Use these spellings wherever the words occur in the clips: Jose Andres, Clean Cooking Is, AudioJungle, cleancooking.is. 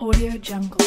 AudioJungle. AudioJungle.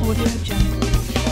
AudioJungle.